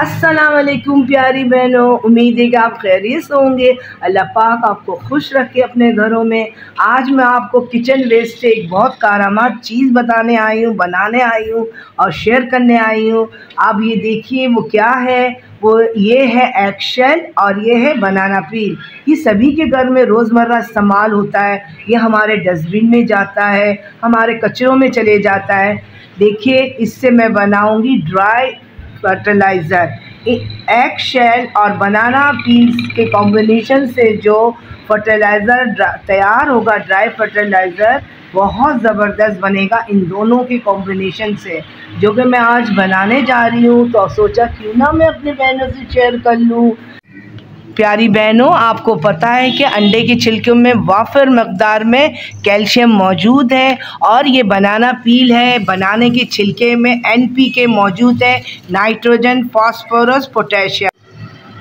अस्सलाम वालेकुम प्यारी बहनों, उम्मीद है कि आप खैरियत से होंगे। अल्लाह पाक आपको खुश रखे अपने घरों में। आज मैं आपको किचन वेस्ट से एक बहुत कारामद चीज़ बताने आई हूँ, बनाने आई हूँ और शेयर करने आई हूँ। आप ये देखिए वो क्या है। वो ये है एक्शन और ये है बनाना पील। ये सभी के घर में रोज़मर्रा इस्तेमाल होता है। ये हमारे डस्टबिन में जाता है, हमारे कचरों में चले जाता है। देखिए इससे मैं बनाऊँगी ड्राई फर्टिलाइज़र। एग शेल और बनाना पील्स के कॉम्बिनेशन से जो फर्टिलाइज़र तैयार होगा, ड्राई फर्टिलाइज़र, बहुत ज़बरदस्त बनेगा इन दोनों के कॉम्बिनेशन से, जो कि मैं आज बनाने जा रही हूँ। तो सोचा क्यों ना मैं अपने बहनों से शेयर कर लूँ। प्यारी बहनों, आपको पता है कि अंडे के छिलकों में वाफर मकदार में कैल्शियम मौजूद है और ये बनाना पील है। बनाने के छिलके में NPK मौजूद है, नाइट्रोजन, फास्फोरस, पोटेशियम।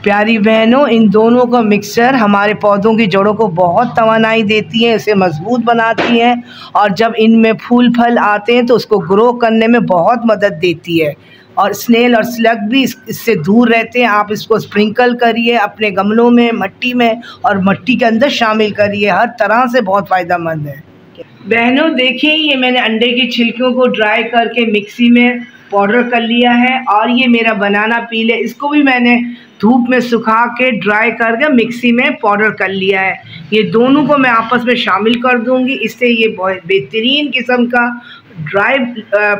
प्यारी बहनों, इन दोनों का मिक्सर हमारे पौधों की जड़ों को बहुत तवानाई देती है, इसे मजबूत बनाती है और जब इनमें फूल फल आते हैं तो उसको ग्रो करने में बहुत मदद देती है। और स्नेल और स्लग भी इससे दूर रहते हैं। आप इसको स्प्रिंकल करिए अपने गमलों में, मिट्टी में और मिट्टी के अंदर शामिल करिए। हर तरह से बहुत फ़ायदेमंद है। बहनों देखिए, ये मैंने अंडे के छिलकों को ड्राई करके मिक्सी में पाउडर कर लिया है और ये मेरा बनाना पील है। इसको भी मैंने धूप में सुखा के ड्राई करके मिक्सी में पाउडर कर लिया है। ये दोनों को मैं आपस में शामिल कर दूँगी। इससे ये बहुत बेहतरीन किस्म का ड्राई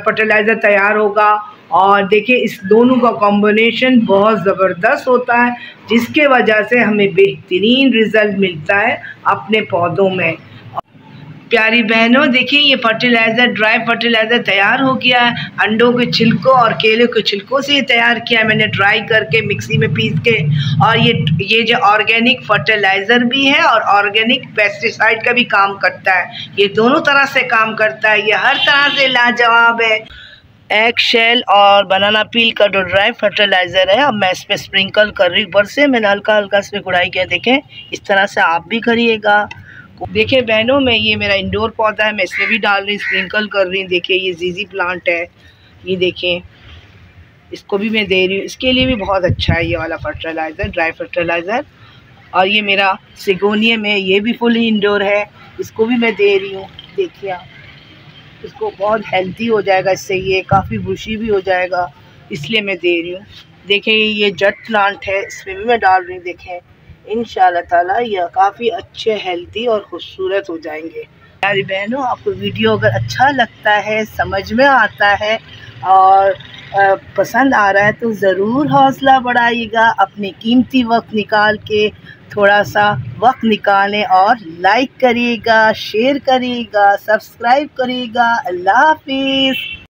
फर्टिलाइज़र तैयार होगा। और देखिए इस दोनों का कॉम्बिनेशन बहुत ज़बरदस्त होता है, जिसके वजह से हमें बेहतरीन रिज़ल्ट मिलता है अपने पौधों में। प्यारी बहनों देखिए, ये फर्टिलाइज़र, ड्राई फर्टिलाइज़र तैयार हो गया है। अंडों के छिलकों और केले के छिलकों से तैयार किया है मैंने, ड्राई करके मिक्सी में पीस के। और ये जो ऑर्गेनिक फर्टिलाइज़र भी है और ऑर्गेनिक पेस्टिसाइड का भी काम करता है। ये दोनों तरह से काम करता है। ये हर तरह से लाजवाब है। एग शेल और बनाना पील का जो ड्राई फर्टिलाइज़र है, अब मैं इस पर स्प्रिंकल कर रही हूँ। ऊपर से मैंने हल्का हल्का इस पर गुड़ाई किया। देखें इस तरह से आप भी करिएगा। देखिए बहनों, मैं ये मेरा इंडोर पौधा है, मैं इसमें भी डाल रही हूँ, स्प्रिंकल कर रही हूँ। देखिए ये जीजी प्लांट है, ये देखें इसको भी मैं दे रही हूँ। इसके लिए भी बहुत अच्छा है ये वाला फर्टिलाइज़र, ड्राई फर्टिलाइज़र। और ये मेरा सिगोनियम है, ये भी फुल इंडोर है, इसको भी मैं दे रही हूँ। देखिए आप, इसको बहुत हेल्दी हो जाएगा इससे, ये काफ़ी बुशी भी हो जाएगा, इसलिए मैं दे रही हूँ। देखें ये जट प्लांट है, इसमें भी मैं डाल रही हूँ। देखें इंशाल्लाह ताला ये काफ़ी अच्छे, हेल्दी और ख़ूबसूरत हो जाएंगे। प्यारी बहनों, आपको वीडियो अगर अच्छा लगता है, समझ में आता है और पसंद आ रहा है तो ज़रूर हौसला बढ़ाइएगा। अपने कीमती वक्त निकाल के, थोड़ा सा वक्त निकालें और लाइक करिएगा, शेयर करिएगा, सब्सक्राइब करिएगा। अल्लाह हाफिज़।